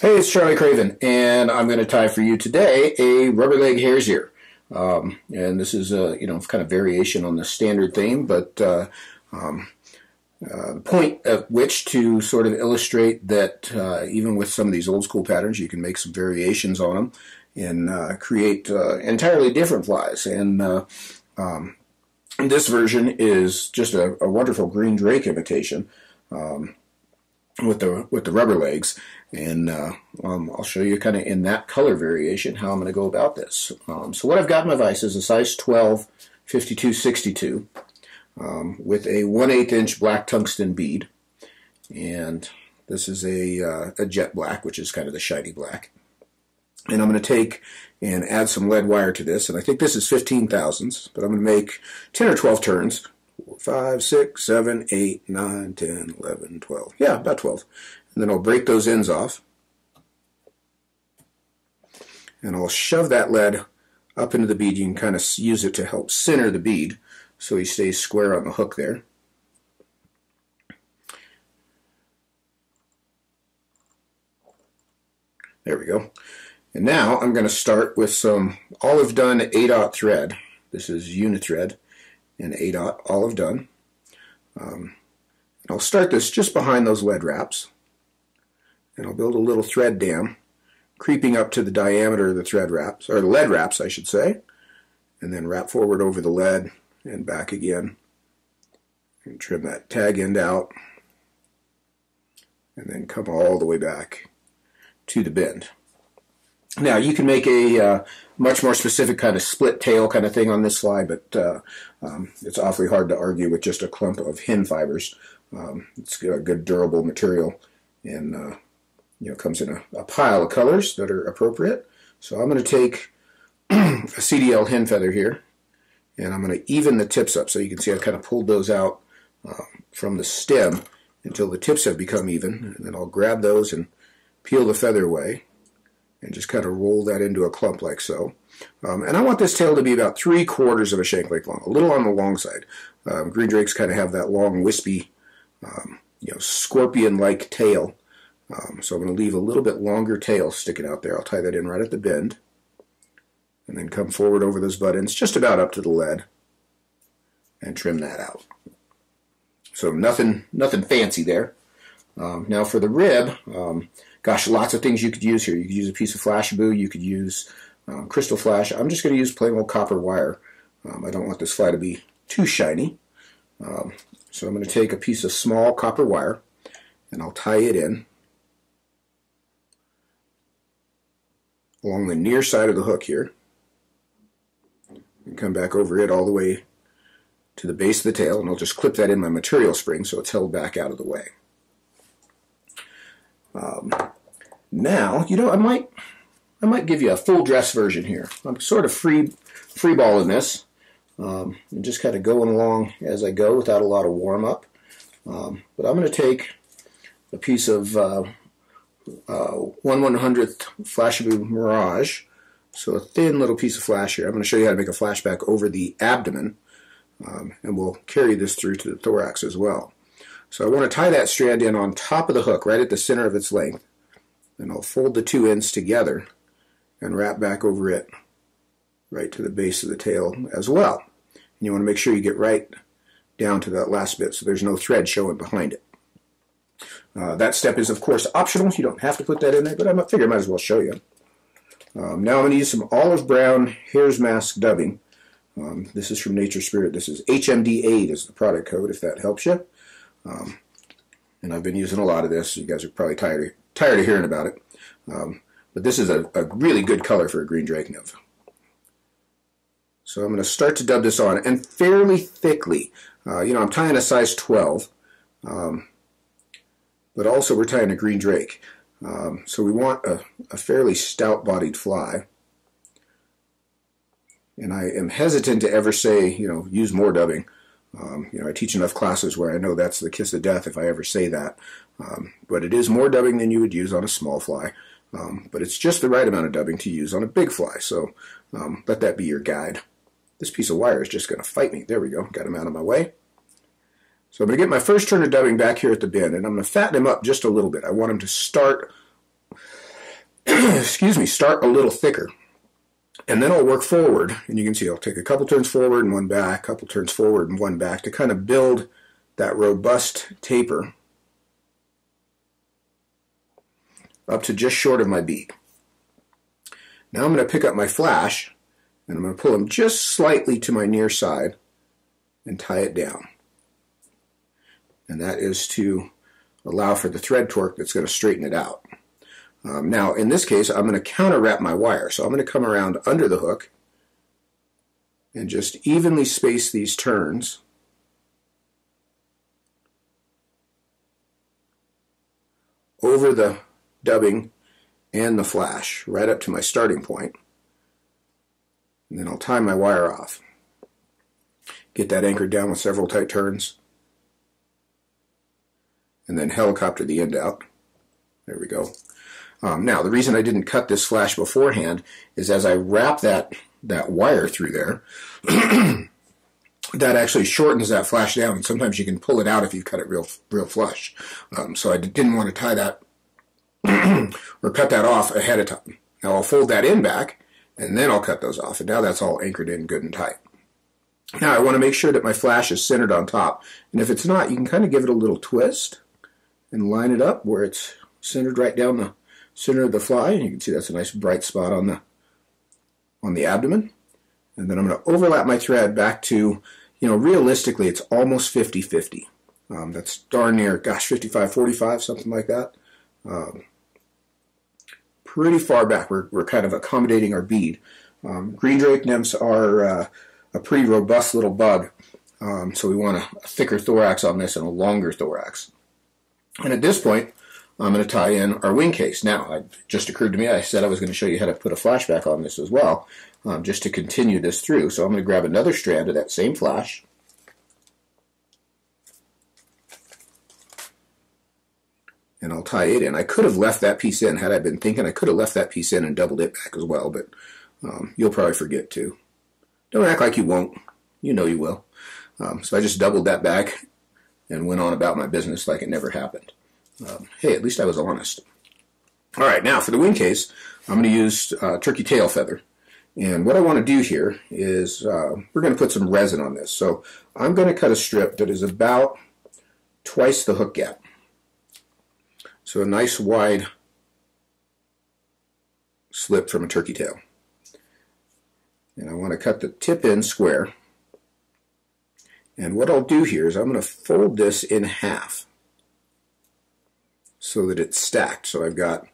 Hey, it's Charlie Craven, and I'm going to tie for you today a rubber leg hare's ear. And this is a kind of variation on the standard theme, but the point at which to sort of illustrate that even with some of these old school patterns, you can make some variations on them and create entirely different flies. And this version is just a wonderful Green Drake imitation. With the rubber legs, and I'll show you kind of in that color variation how I'm going to go about this. So what I've got in my vise is a size 12 52-62 with a 1/8" black tungsten bead, and this is a jet black, which is kind of the shiny black. And I'm going to take and add some lead wire to this, and I think this is 15 thousandths, but I'm going to make 10 or 12 turns. 5, 6, 7, 8, 9, 10, 11, 12. Yeah, about 12. And then I'll break those ends off. And I'll shove that lead up into the bead. You can kind of use it to help center the bead so he stays square on the hook there. There we go. And now I'm going to start with some olive done 8/0 thread. This is unithread. And 8/0 olive done. I'll start this just behind those lead wraps, and I'll build a little thread dam creeping up to the diameter of the thread wraps, or the lead wraps I should say, and then wrap forward over the lead and back again, and trim that tag end out, and then come all the way back to the bend. Now you can make a much more specific kind of split tail kind of thing on this fly, but it's awfully hard to argue with just a clump of hen fibers. It's a good durable material, and comes in a pile of colors that are appropriate. So I'm going to take a CDL hen feather here, and I'm going to even the tips up. So you can see I've kind of pulled those out from the stem until the tips have become even, and then I'll grab those and peel the feather away. And just kind of roll that into a clump like so. And I want this tail to be about 3/4 of a shank length long, a little on the long side. Green drakes kind of have that long, wispy, scorpion-like tail. So I'm going to leave a little bit longer tail sticking out there. I'll tie that in right at the bend, and then come forward over those butt ends, just about up to the lead, and trim that out. So nothing fancy there. Now for the rib, gosh, lots of things you could use here. You could use a piece of Flashabou, you could use crystal flash. I'm just going to use plain old copper wire. I don't want this fly to be too shiny. So I'm going to take a piece of small copper wire, and I'll tie it in along the near side of the hook here, and come back over it all the way to the base of the tail, and I'll just clip that in my material spring so it's held back out of the way. Now, I might give you a full dress version here. I'm sort of free balling this, and just kind of going along as I go without a lot of warm up. But I'm going to take a piece of 1/100th Flashabou Mirage, so a thin little piece of flash here. I'm going to show you how to make a flashback over the abdomen, and we'll carry this through to the thorax as well. So I want to tie that strand in on top of the hook, right at the center of its length. And I'll fold the two ends together and wrap back over it right to the base of the tail as well. And you want to make sure you get right down to that last bit so there's no thread showing behind it. That step is, of course, optional. You don't have to put that in there, but I figure I might as well show you. Now I'm going to use some olive brown hare's mask dubbing. This is from Nature Spirit. This is HMD8 is the product code, if that helps you. And I've been using a lot of this. You guys are probably tired of hearing about it. But this is a really good color for a green drake nymph. So I'm going to start to dub this on, and fairly thickly. I'm tying a size 12, but also we're tying a green drake. So we want a fairly stout-bodied fly. And I am hesitant to ever say, use more dubbing. I teach enough classes where I know that's the kiss of death if I ever say that. But it is more dubbing than you would use on a small fly. But it's just the right amount of dubbing to use on a big fly, so let that be your guide. This piece of wire is just going to fight me. There we go. Got him out of my way. So I'm going to get my first turn of dubbing back here at the bend, and I'm going to fatten him up just a little bit. I want him to start excuse me, start a little thicker. And then I'll work forward, and you can see I'll take a couple turns forward and one back, a couple turns forward and one back to kind of build that robust taper up to just short of my beak. Now I'm going to pick up my flash, and I'm going to pull them just slightly to my near side and tie it down. And that is to allow for the thread torque that's going to straighten it out. Now, in this case, I'm going to counter wrap my wire. So I'm going to come around under the hook and just evenly space these turns over the dubbing and the flash, right up to my starting point. And then I'll tie my wire off. Get that anchored down with several tight turns. And then helicopter the end out. There we go. Now, the reason I didn't cut this flash beforehand is as I wrap that wire through there, that actually shortens that flash down, and sometimes you can pull it out if you cut it real flush. So I didn't want to tie that or cut that off ahead of time. Now I'll fold that in back, and then I'll cut those off, and now that's all anchored in good and tight. Now I want to make sure that my flash is centered on top, and if it's not, you can kind of give it a little twist and line it up where it's centered right down the center of the fly, and you can see that's a nice bright spot on the abdomen. And then I'm going to overlap my thread back to, you know, realistically it's almost 50-50. That's darn near, gosh, 55-45, something like that. Pretty far back. We're kind of accommodating our bead. Green Drake nymphs are a pretty robust little bug, so we want a thicker thorax on this and a longer thorax. And at this point, I'm going to tie in our wing case. Now, it just occurred to me, I said I was going to show you how to put a flash back on this as well, just to continue this through. So I'm going to grab another strand of that same flash. And I'll tie it in. I could have left that piece in had I been thinking. I could have left that piece in and doubled it back as well, but you'll probably forget to. Don't act like you won't. You know you will. So I just doubled that back and went on about my business like it never happened. Hey, at least I was honest. All right, now for the wing case, I'm going to use turkey tail feather. And what I want to do here is we're going to put some resin on this. So I'm going to cut a strip that is about twice the hook gap. So a nice wide slip from a turkey tail. And I want to cut the tip end square. And what I'll do here is I'm going to fold this in half, so that it's stacked. So I've got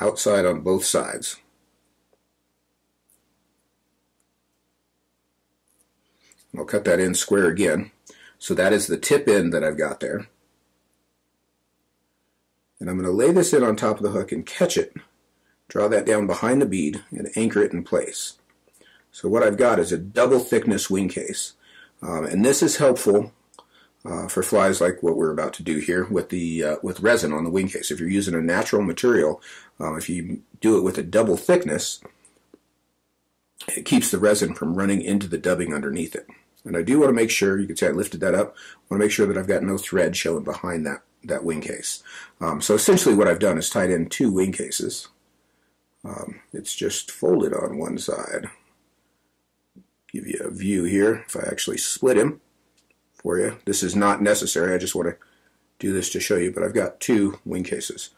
outside on both sides. I'll cut that end square again. So that is the tip end that I've got there. And I'm going to lay this in on top of the hook and catch it, draw that down behind the bead, and anchor it in place. So what I've got is a double thickness wing case. And this is helpful for flies like what we're about to do here with the with resin on the wing case. If you're using a natural material, if you do it with a double thickness, it keeps the resin from running into the dubbing underneath it. And I do want to make sure, you can see I lifted that up, I want to make sure that I've got no thread showing behind that wing case. So essentially what I've done is tied in two wing cases. It's just folded on one side. Give you a view here if I actually split him for you. This is not necessary. I just want to do this to show you, but I've got two wing cases.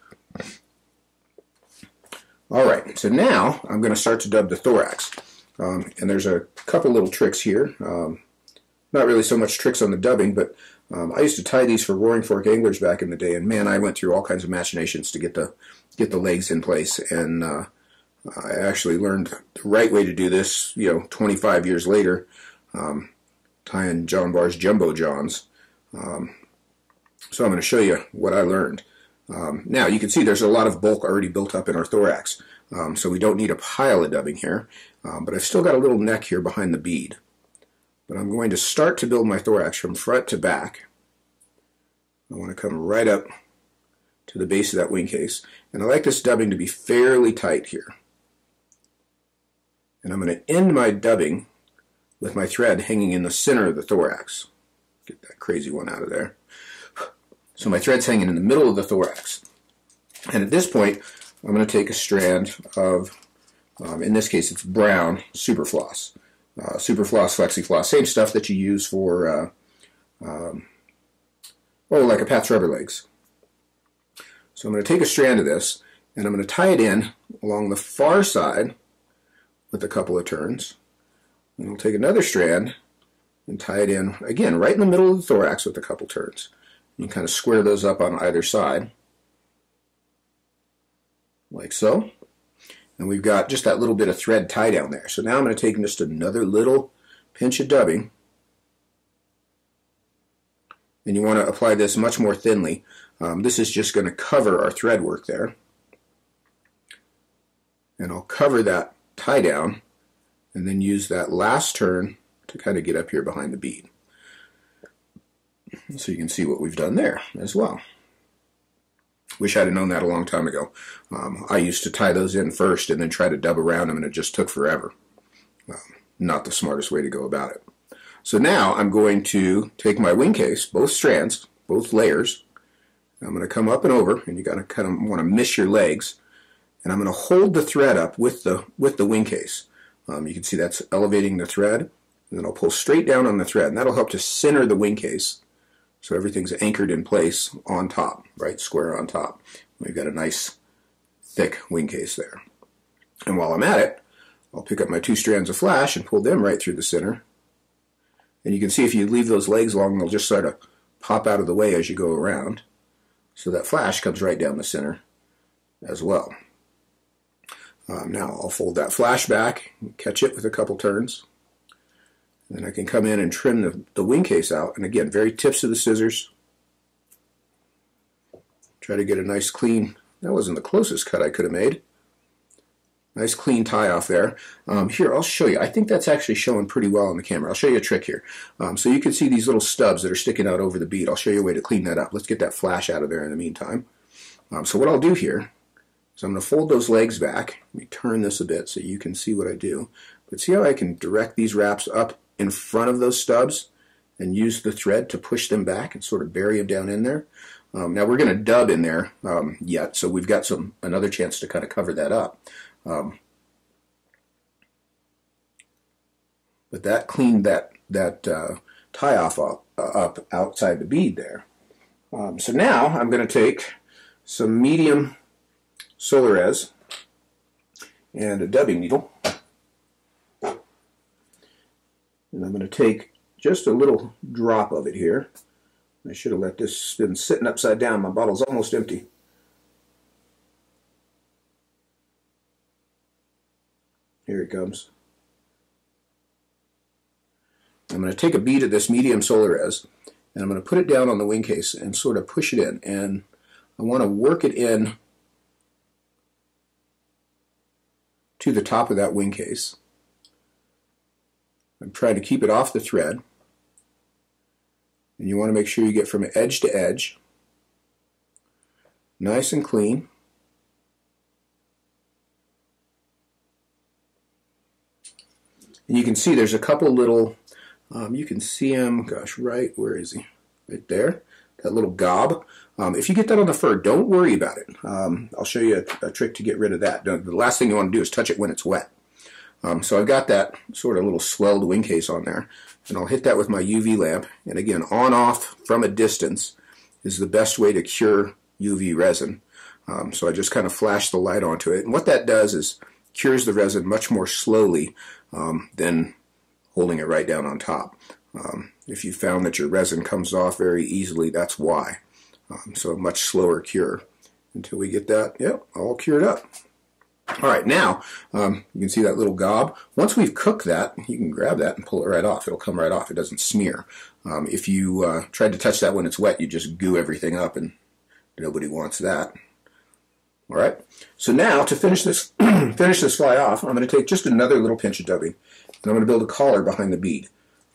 All right, so now I'm going to start to dub the thorax. And there's a couple little tricks here. Not really so much tricks on the dubbing, but I used to tie these for Roaring Fork Anglers back in the day, and man, I went through all kinds of machinations to get the legs in place, and I actually learned the right way to do this, you know, 25 years later. Tying John Barr's Jumbo Johns. So I'm going to show you what I learned. Now you can see there's a lot of bulk already built up in our thorax, so we don't need a pile of dubbing here, but I've still got a little neck here behind the bead. But I'm going to start to build my thorax from front to back. I want to come right up to the base of that wing case, and I like this dubbing to be fairly tight here. And I'm going to end my dubbing with my thread hanging in the center of the thorax. Get that crazy one out of there. So my thread's hanging in the middle of the thorax. And at this point, I'm going to take a strand of, in this case it's brown, Superfloss. Superfloss, Flexifloss, same stuff that you use for, like a Pat's rubber legs. So I'm going to take a strand of this, and I'm going to tie it in along the far side with a couple of turns. And I'll take another strand and tie it in, again, right in the middle of the thorax with a couple turns. You kind of square those up on either side, like so. And we've got just that little bit of thread tie down there. So now I'm going to take just another little pinch of dubbing. And you want to apply this much more thinly. This is just going to cover our thread work there. And I'll cover that tie down and then use that last turn to kind of get up here behind the bead. So you can see what we've done there as well. Wish I'd have known that a long time ago. I used to tie those in first and then try to dub around them, and it just took forever. Not the smartest way to go about it. So now I'm going to take my wing case, both strands, both layers. I'm going to come up and over, and you got to kind of want to miss your legs. And I'm going to hold the thread up with the wing case. You can see that's elevating the thread. And then I'll pull straight down on the thread, and that'll help to center the wing case. So everything's anchored in place on top, right square on top. We've got a nice thick wing case there. And while I'm at it, I'll pick up my two strands of flash and pull them right through the center. And you can see if you leave those legs long, they'll just sort of pop out of the way as you go around. So that flash comes right down the center as well. Now I'll fold that flash back, catch it with a couple turns. And then I can come in and trim the wing case out. And again, very tips of the scissors. Try to get a nice clean, that wasn't the closest cut I could have made. Nice clean tie off there. Here, I'll show you. I think that's actually showing pretty well on the camera. I'll show you a trick here. So you can see these little stubs that are sticking out over the bead. I'll show you a way to clean that up. Let's get that flash out of there in the meantime. So what I'll do here is I'm going to fold those legs back. Let me turn this a bit so you can see what I do. But see how I can direct these wraps up in front of those stubs and use the thread to push them back and sort of bury them down in there. Now we're going to dub in there yet, so we've got another chance to kind of cover that up. But that cleaned that tie off up outside the bead there. So now I'm going to take some medium Solarez and a dubbing needle. And I'm going to take just a little drop of it here. I should have let this been sitting upside down. My bottle's almost empty. Here it comes. I'm going to take a bead of this medium Solarez, and I'm going to put it down on the wing case and sort of push it in. And I want to work it in to the top of that wing case. I'm trying to keep it off the thread, and you want to make sure you get from edge to edge, nice and clean. And you can see there's a couple little, you can see him, gosh, right, where is he? Right there, that little gob. If you get that on the fur, don't worry about it. I'll show you a trick to get rid of that. The last thing you want to do is touch it when it's wet. So I've got that sort of little swelled wing case on there, and I'll hit that with my UV lamp. And again, on-off from a distance is the best way to cure UV resin. So I just kind of flash the light onto it. And what that does is cures the resin much more slowly than holding it right down on top. If you found that your resin comes off very easily, that's why. So a much slower cure until we get that, yep, all cured up. All right, now you can see that little gob. Once we've cooked that, you can grab that and pull it right off. It'll come right off. It doesn't smear. If you tried to touch that when it's wet, you just goo everything up, and nobody wants that. All right. So now to finish this fly off, I'm going to take just another little pinch of dubbing, and I'm going to build a collar behind the bead.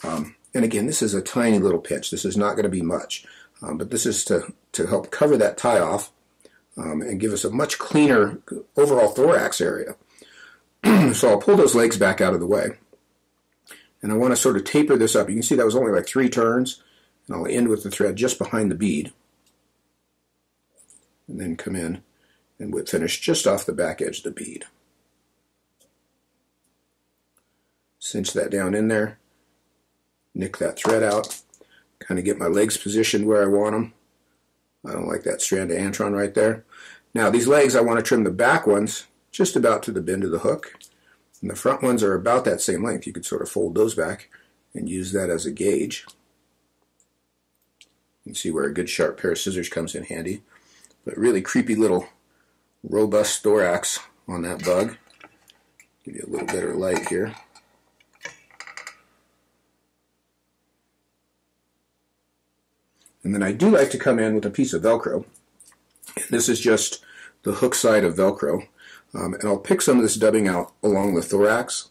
And again, this is a tiny little pinch. This is not going to be much, but this is to help cover that tie off. And give us a much cleaner overall thorax area. So I'll pull those legs back out of the way. And I want to sort of taper this up. You can see that was only like 3 turns. And I'll end with the thread just behind the bead. And then come in and would finish just off the back edge of the bead. Cinch that down in there, nick that thread out, kind of get my legs positioned where I want them. I don't like that strand of Antron right there. Now these legs, I want to trim the back ones just about to the bend of the hook, and the front ones are about that same length. You could sort of fold those back and use that as a gauge. You can see where a good sharp pair of scissors comes in handy. But really creepy little robust thorax on that bug. Give you a little better light here. And then I do like to come in with a piece of Velcro. This is just the hook side of Velcro. And I'll pick some of this dubbing out along the thorax.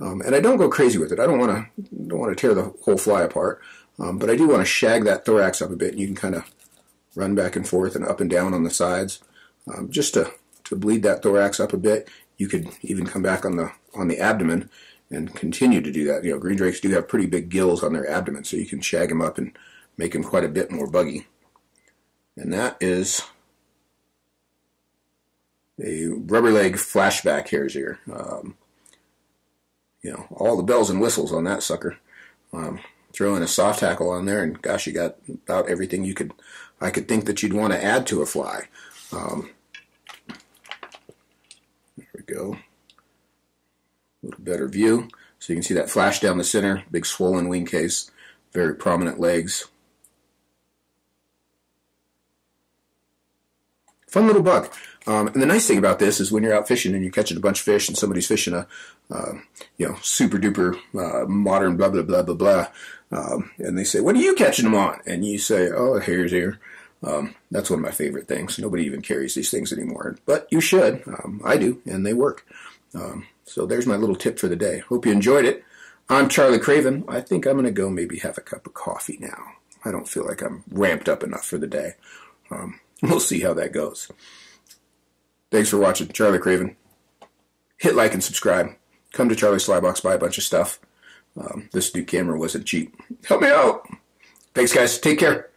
And I don't go crazy with it. I don't want to tear the whole fly apart. But I do want to shag that thorax up a bit, and you can kind of run back and forth and up and down on the sides, just to bleed that thorax up a bit. You could even come back on the abdomen and continue to do that. You know, green drakes do have pretty big gills on their abdomen, so you can shag them up and make them quite a bit more buggy. And that is a rubber leg flashback Hare's Ear. You know, all the bells and whistles on that sucker. Throw in a soft tackle on there, and gosh, you got about everything you could. I could think that you'd want to add to a fly. There we go. A little better view, so you can see that flash down the center. Big swollen wing case, very prominent legs. Fun little bug. And the nice thing about this is when you're out fishing and you're catching a bunch of fish, and somebody's fishing a, you know, super duper modern blah blah blah blah blah, and they say, "What are you catching them on?" And you say, "Oh, a hare's ear." That's one of my favorite things. Nobody even carries these things anymore, but you should. I do, and they work. So there's my little tip for the day. Hope you enjoyed it. I'm Charlie Craven. I think I'm going to go maybe have a cup of coffee now. I don't feel like I'm ramped up enough for the day. We'll see how that goes. Thanks for watching. Charlie Craven. Hit like and subscribe. Come to Charlie's Fly Box, buy a bunch of stuff. This new camera wasn't cheap. Help me out. Thanks, guys. Take care.